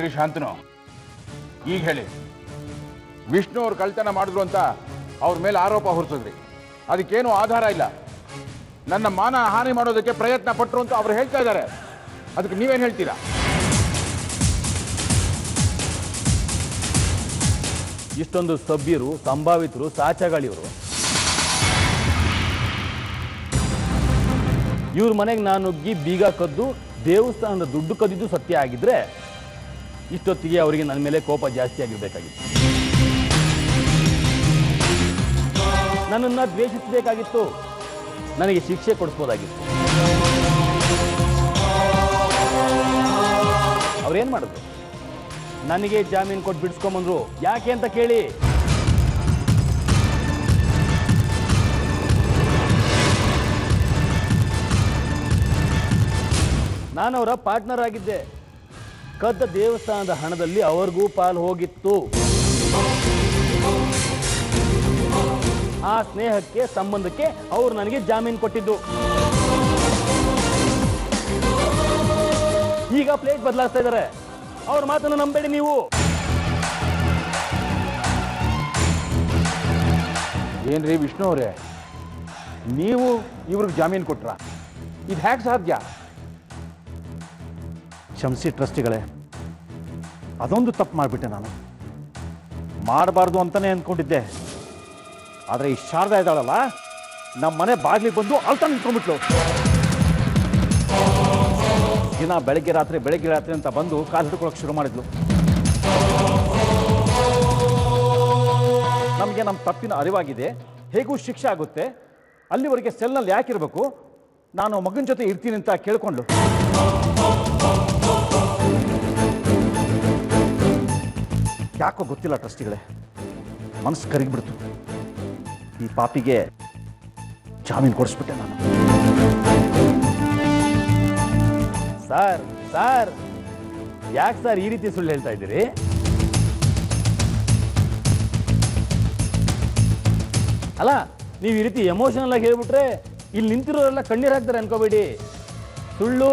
ಏನ್ರಿ ಶಾಂತನು ಈಗ ಹೇಳಿ ವಿಷ್ಣು ಅವರು ಕಳ್ಳತನ ಮಾಡಿದ್ರು ಅಂತ ಅವರ ಮೇಲೆ ಆರೋಪ ಹೊರಸಿದ್ರಿ ಅದಕ್ಕೆ ಏನು ಆಧಾರ ಇಲ್ಲ ನನ್ನ ಮಾನ ಹಾನಿ ಮಾಡೋದಕ್ಕೆ ಪ್ರಯತ್ನ ಪಟ್ಟರು ಅಂತ ಅವರು ಹೇಳ್ತಾ ಇದ್ದಾರೆ ಅದಕ್ಕೆ ನೀವು ಏನು ಹೇಳ್ತೀರಾ ಇಷ್ಟೊಂದು ಸಭ್ಯರು ಸಂಭಾವಿತರು ಸಾಚಗಳಿವರು ಇವ್ರ ಮನೆಗೆ ನಾನು ನುಗ್ಗಿ ಬೀಗ ಕದ್ದು ದೇವಸ್ಥಾನದ ದುಡ್ಡು ಕದ್ದಿದ್ದು ಸತ್ಯ ಆಗಿದ್ರೆ ಇಷ್ಟೊತ್ತಿಗೆ ಅವರಿಗೆ ನನ್ನ ಮೇಲೆ ಕೋಪ ಜಾಸ್ತಿ ಆಗಿರಬೇಕಾಗಿತ್ತು ನನ್ನನ್ನು ದ್ವೇಷಿಸಬೇಕಾಗಿತ್ತು ನನಗೆ ಶಿಕ್ಷೆ ಕೊಡಿಸಬಹುದಾಗಿತ್ತು ಅವರೇನು ಮಾಡಿದ್ರು ನನಗೆ ಜಾಮೀನು ಕೊಟ್ಟು ಬಿಡಿಸ್ಕೊಂಬಂದ್ರು ಯಾಕೆ ಅಂತ ಕೇಳಿ ನಾನು ಅವರ ಪಾರ್ಟ್ನರ್ ಆಗಿದ್ದೆ ಕದ್ದ ದೇವಸ್ಥಾನದ ಹಣದಲ್ಲಿ ಅವರಿಗೂ ಪಾಲು ಹೋಗಿತ್ತು ಆ ಸ್ನೇಹಕ್ಕೆ ಸಂಬಂಧಕ್ಕೆ ಅವರು ನನಗೆ ಜಾಮೀನು ಕೊಟ್ಟಿದ್ದು ಈಗ ಪ್ಲೇಟ್ ಬದಲಾಯಿಸ್ತಾ ಇದ್ದಾರೆ ಅವ್ರ ಮಾತನ್ನು ನಂಬೇಡಿ ನೀವು ಏನ್ರಿ ವಿಷ್ಣು ಅವರೇ ನೀವು ಇವ್ರಿಗೆ ಜಾಮೀನು ಕೊಟ್ರಾ ಇದು ಹೇಗೆ ಸಾಧ್ಯ ಕ್ಷಮಿಸಿ ಟ್ರಸ್ಟಿಗಳೇ ಅದೊಂದು ತಪ್ಪು ಮಾಡಿಬಿಟ್ಟೆ ನಾನು ಮಾಡಬಾರ್ದು ಅಂತಲೇ ಅಂದ್ಕೊಂಡಿದ್ದೆ ಆದರೆ ಈ ಶಾರದಾ ಇದ್ದಾಳಲ್ಲ ನಮ್ಮ ಮನೆ ಬಾಗಿಲಿಗೆ ಬಂದು ಅಳ್ತಾ ನಿಂತ್ಕೊಂಡ್ಬಿಟ್ಲು ದಿನ ಬೆಳಗ್ಗೆ ರಾತ್ರಿ ಅಂತ ಬಂದು ಕಾಲು ಹಿಡ್ಕೊಳ್ಳೋಕೆ ಶುರು ಮಾಡಿದ್ಲು ನಮಗೆ ನಮ್ಮ ತಪ್ಪಿನ ಅರಿವಾಗಿದೆ ಹೇಗೂ ಶಿಕ್ಷೆ ಆಗುತ್ತೆ ಅಲ್ಲಿವರೆಗೆ ಸೆಲ್ನಲ್ಲಿ ಯಾಕಿರಬೇಕು ನಾನು ಮಗನ ಜೊತೆ ಇರ್ತೀನಿ ಅಂತ ಕೇಳ್ಕೊಂಡ್ಲು ಯಾಕೋ ಗೊತ್ತಿಲ್ಲ ಟ್ರಸ್ಟಿಗಳೇ ಮನಸ್ಸು ಕರಗಿಬಿಡ್ತು ಈ ಪಾಪಿಗೆ ಜಾಮೀನು ಕೊಡಿಸ್ಬಿಟ್ಟೆ ನಾನು ಸರ್ ಯಾಕೆ ಸರ್ ಈ ರೀತಿ ಸುಳ್ಳು ಹೇಳ್ತಾ ಇದ್ದೀರಿ ಅಲ್ಲ ನೀವು ಈ ರೀತಿ ಎಮೋಷನಲ್ ಆಗಿ ಹೇಳ್ಬಿಟ್ರೆ ಇಲ್ಲಿ ನಿಂತಿರೋರೆಲ್ಲ ಕಣ್ಣೀರು ಹಾಕ್ತಾರೆ ಅನ್ಕೋಬೇಡಿ ಸುಳ್ಳು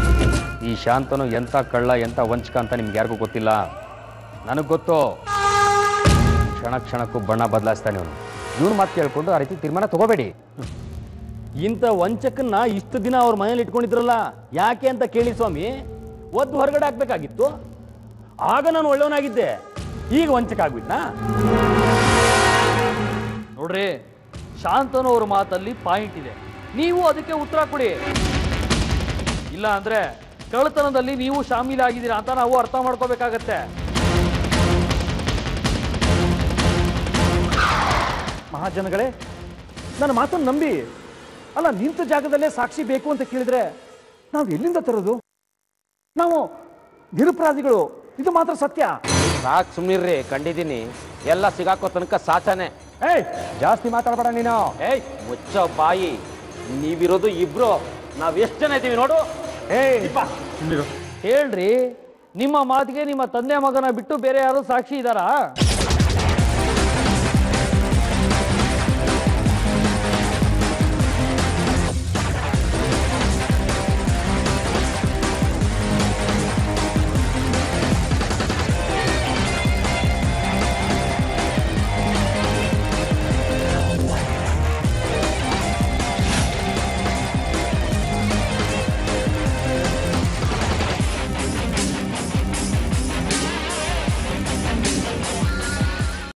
ಈ ಶಾಂತನು ಎಂಥ ಕಳ್ಳ ಎಂಥ ವಂಚಕ ಅಂತ ನಿಮ್ಗೆ ಯಾರಿಗೂ ಗೊತ್ತಿಲ್ಲ ನನಗೆ ಗೊತ್ತು ಕ್ಷಣ ಕ್ಷಣಕ್ಕೂ ಬಣ್ಣ ಬದಲಾಯಿಸ್ತಾನೆ ಅವನು ಇವನು ಮಾತು ಕೇಳಿಕೊಂಡು ಆ ರೀತಿ ತೀರ್ಮಾನ ತಗೋಬೇಡಿ ಇಂಥ ವಂಚಕನ್ನ ಇಷ್ಟು ದಿನ ಅವ್ರ ಮನೇಲಿ ಇಟ್ಕೊಂಡಿದ್ರಲ್ಲ ಯಾಕೆ ಅಂತ ಕೇಳಿ ಸ್ವಾಮಿ ಒದ್ದು ಹೊರಗಡೆ ಹಾಕ್ಬೇಕಾಗಿತ್ತು ಆಗ ನಾನು ಒಳ್ಳೆಯವನಾಗಿದ್ದೆ ಈಗ ವಂಚಕ ಆಗ್ಬಿಟ್ನಾ ನೋಡ್ರಿ ಶಾಂತನು ಅವ್ರ ಮಾತಲ್ಲಿ ಪಾಯಿಂಟ್ ಇದೆ ನೀವು ಅದಕ್ಕೆ ಉತ್ತರ ಕೊಡಿ ಇಲ್ಲ ಅಂದ್ರೆ ಕಳ್ಳತನದಲ್ಲಿ ನೀವು ಶಾಮೀಲಾಗಿದ್ದೀರಾ ಅಂತ ನಾವು ಅರ್ಥ ಮಾಡ್ಕೋಬೇಕಾಗತ್ತೆ ಮಹಾಜನಗಳೇ ನನ್ನ ಮಾತನ್ನು ನಂಬಿ ಅಲ್ಲ ನಿಂತ ಜಾಗದಲ್ಲೇ ಸಾಕ್ಷಿ ಬೇಕು ಅಂತ ಕೇಳಿದ್ರೆ ನಾವು ಎಲ್ಲಿಂದ ತರೋದು ನಾವು ನಿರಪರಾಧಿಗಳು ಇದು ಮಾತ್ರ ಸತ್ಯ ಸಾಕು ಸುಮ್ಮನಿರ್ರಿ ಕಂಡಿದ್ದೀನಿ ಎಲ್ಲ ಸಿಗಾಕೋ ತನಕ ಸಾಚನೆ ಏಯ್ ಜಾಸ್ತಿ ಮಾತಾಡಬೇಡ ನೀನು ಏಯ್ ಮುಚ್ಚೋ ಬಾಯಿ ನೀವಿರೋದು ಇಬ್ರು ನಾವು ಎಷ್ಟು ಜನ ಇದ್ದೀವಿ ನೋಡು ಹೇಳ್ರಿ ನಿಮ್ಮ ಮಾತಿಗೆ ನಿಮ್ಮ ತಂದೆ ಮಗನ ಬಿಟ್ಟು ಬೇರೆ ಯಾರು ಸಾಕ್ಷಿ ಇದ್ದಾರಾ